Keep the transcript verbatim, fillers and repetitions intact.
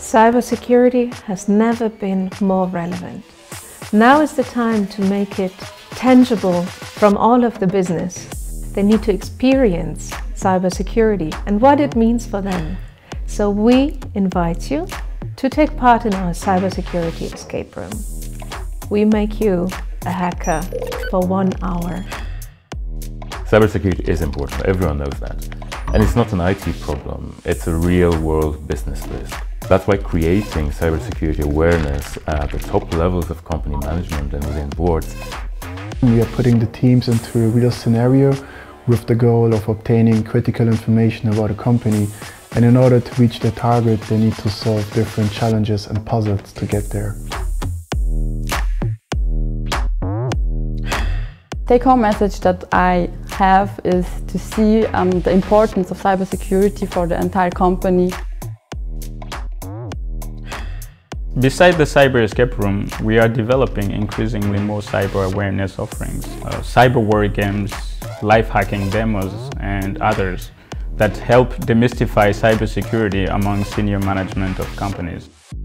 Cybersecurity has never been more relevant. Now is the time to make it tangible from all of the business. They need to experience cybersecurity and what it means for them. So we invite you to take part in our Cybersecurity Escape Room. We make you a hacker for one hour. Cybersecurity is important, everyone knows that. And it's not an I T problem, it's a real-world business risk. That's why creating cybersecurity awareness at the top levels of company management and within boards. We are putting the teams into a real scenario with the goal of obtaining critical information about a company. And in order to reach their target, they need to solve different challenges and puzzles to get there. The take-home message that I have is to see um, the importance of cybersecurity for the entire company. Beside the Cyber Escape Room, we are developing increasingly more cyber awareness offerings, uh, cyber war games, life hacking demos and others that help demystify cybersecurity among senior management of companies.